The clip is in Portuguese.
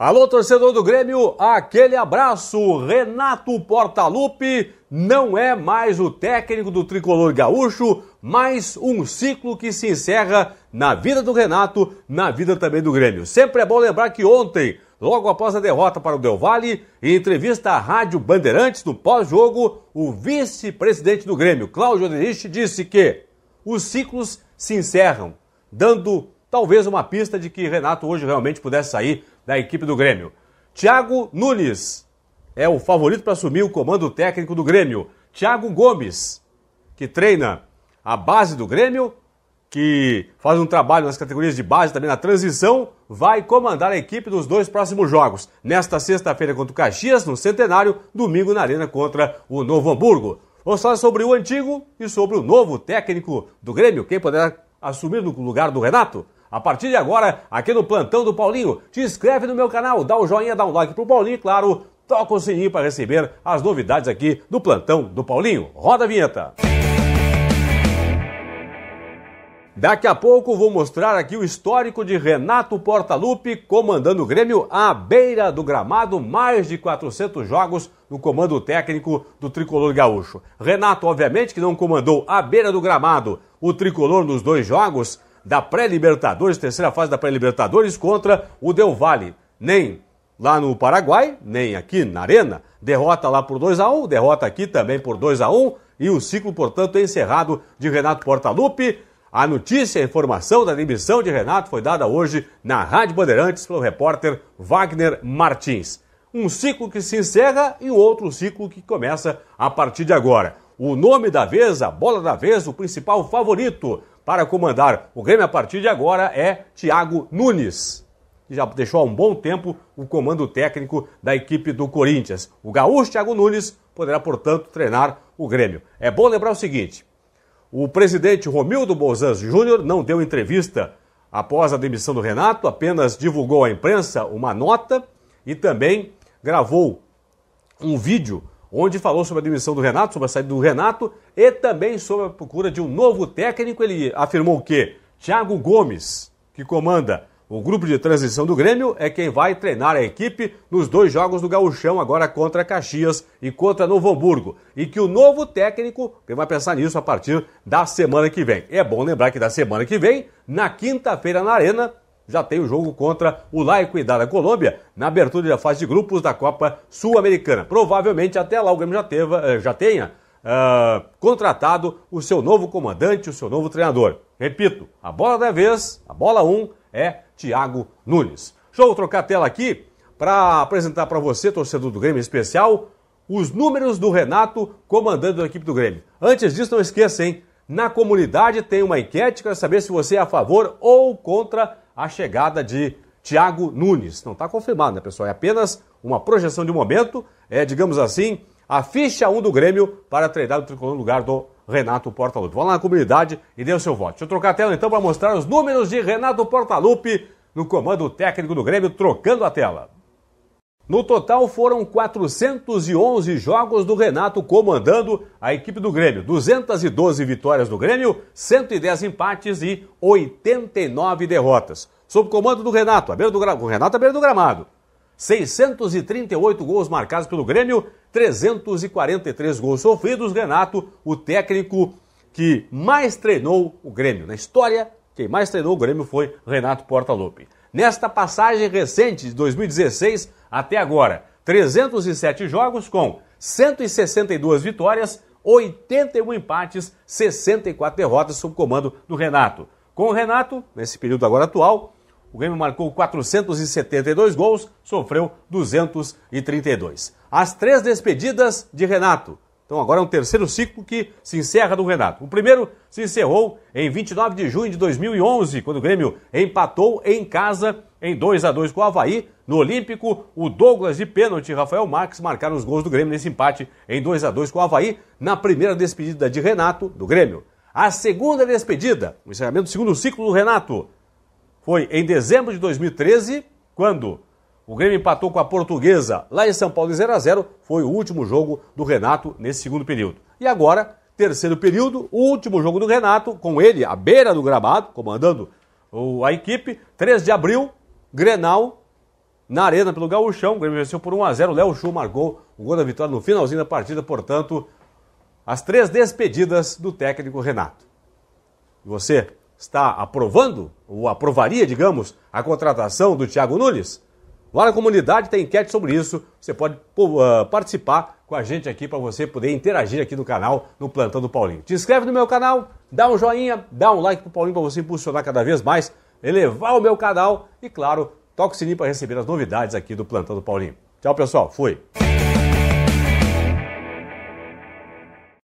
Alô, torcedor do Grêmio, aquele abraço. Renato Portaluppi não é mais o técnico do tricolor gaúcho, mas um ciclo que se encerra na vida do Renato, na vida também do Grêmio. Sempre é bom lembrar que ontem, logo após a derrota para o Del Valle, em entrevista à Rádio Bandeirantes no pós-jogo, o vice-presidente do Grêmio, Cláudio Odenich, disse que os ciclos se encerram, dando talvez uma pista de que Renato hoje realmente pudesse sair da equipe do Grêmio. Tiago Nunes é o favorito para assumir o comando técnico do Grêmio. Thiago Gomes, que treina a base do Grêmio, que faz um trabalho nas categorias de base, também na transição, vai comandar a equipe nos dois próximos jogos. Nesta sexta-feira contra o Caxias, no Centenário, domingo na Arena contra o Novo Hamburgo. Vamos falar sobre o antigo e sobre o novo técnico do Grêmio, quem poderá assumir no lugar do Renato. A partir de agora, aqui no Plantão do Paulinho, te inscreve no meu canal, dá um joinha, dá um like pro Paulinho e, claro, toca o sininho para receber as novidades aqui do Plantão do Paulinho. Roda a vinheta! Daqui a pouco vou mostrar aqui o histórico de Renato Portaluppi comandando o Grêmio à beira do gramado, mais de 400 jogos no comando técnico do tricolor gaúcho. Renato, obviamente, que não comandou à beira do gramado o tricolor nos dois jogos da pré-Libertadores, terceira fase da pré-Libertadores contra o Del Valle. Nem lá no Paraguai, nem aqui na Arena. Derrota lá por 2-1, derrota aqui também por 2-1. E o ciclo, portanto, é encerrado de Renato Portaluppi. A notícia, a informação da demissão de Renato foi dada hoje na Rádio Bandeirantes pelo repórter Wagner Martins. Um ciclo que se encerra e um outro ciclo que começa a partir de agora. O nome da vez, a bola da vez, o principal favorito para comandar o Grêmio a partir de agora é Tiago Nunes, que já deixou há um bom tempo o comando técnico da equipe do Corinthians. O gaúcho Tiago Nunes poderá, portanto, treinar o Grêmio. É bom lembrar o seguinte: o presidente Romildo Bolzan Júnior não deu entrevista após a demissão do Renato, apenas divulgou à imprensa uma nota e também gravou um vídeo onde falou sobre a demissão do Renato, sobre a saída do Renato e também sobre a procura de um novo técnico. Ele afirmou que Thiago Gomes, que comanda o grupo de transição do Grêmio, é quem vai treinar a equipe nos dois jogos do Gauchão, agora contra Caxias e contra Novo Hamburgo. E que o novo técnico vai pensar nisso a partir da semana que vem. É bom lembrar que da semana que vem, na quinta-feira na Arena, já tem o jogo contra o La Equidad da Colômbia, na abertura da fase de grupos da Copa Sul-Americana. Provavelmente até lá o Grêmio já tenha contratado o seu novo comandante, o seu novo treinador. Repito, a bola da vez, a bola 1, é Tiago Nunes. Deixa eu trocar a tela aqui para apresentar para você, torcedor do Grêmio em especial, os números do Renato comandando a equipe do Grêmio. Antes disso, não esqueça, hein? Na comunidade tem uma enquete para saber se você é a favor ou contra a chegada de Tiago Nunes. Não está confirmado, né, pessoal? É apenas uma projeção de momento, digamos assim, a ficha 1 do Grêmio para treinar o tricolor no lugar do Renato Portaluppi. Vá lá na comunidade e dê o seu voto. Deixa eu trocar a tela então para mostrar os números de Renato Portaluppi no comando técnico do Grêmio, trocando a tela. No total foram 411 jogos do Renato comandando a equipe do Grêmio. 212 vitórias do Grêmio, 110 empates e 89 derrotas. Sob o comando do Renato, à beira do gramado. 638 gols marcados pelo Grêmio, 343 gols sofridos. Renato, o técnico que mais treinou o Grêmio. Na história, quem mais treinou o Grêmio foi Renato Portaluppi. Nesta passagem recente de 2016 até agora, 307 jogos com 162 vitórias, 81 empates, 64 derrotas sob comando do Renato. Com o Renato, nesse período agora atual, o Grêmio marcou 472 gols, sofreu 232. As três despedidas de Renato. Então agora é um terceiro ciclo que se encerra do Renato. O primeiro se encerrou em 29 de junho de 2011, quando o Grêmio empatou em casa em 2-2 com o Avaí. No Olímpico, o Douglas de pênalti e Rafael Marques marcaram os gols do Grêmio nesse empate em 2-2 com o Avaí, na primeira despedida de Renato do Grêmio. A segunda despedida, o encerramento do segundo ciclo do Renato, foi em dezembro de 2013, quando o Grêmio empatou com a Portuguesa lá em São Paulo em 0-0, foi o último jogo do Renato nesse segundo período. E agora, terceiro período, o último jogo do Renato, com ele à beira do gramado, comandando a equipe, 3 de abril, Grenal, na Arena pelo Gauchão. O Grêmio venceu por 1-0. Léo Chul marcou o gol da vitória no finalzinho da partida. Portanto, as três despedidas do técnico Renato. Você está aprovando, ou aprovaria, digamos, a contratação do Tiago Nunes? Lá na comunidade tem enquete sobre isso. Você pode participar com a gente aqui para você poder interagir aqui no canal, no Plantão do Paulinho. Te inscreve no meu canal, dá um joinha, dá um like pro Paulinho para você impulsionar cada vez mais, elevar o meu canal e, claro, toca o sininho para receber as novidades aqui do Plantão do Paulinho. Tchau, pessoal. Fui.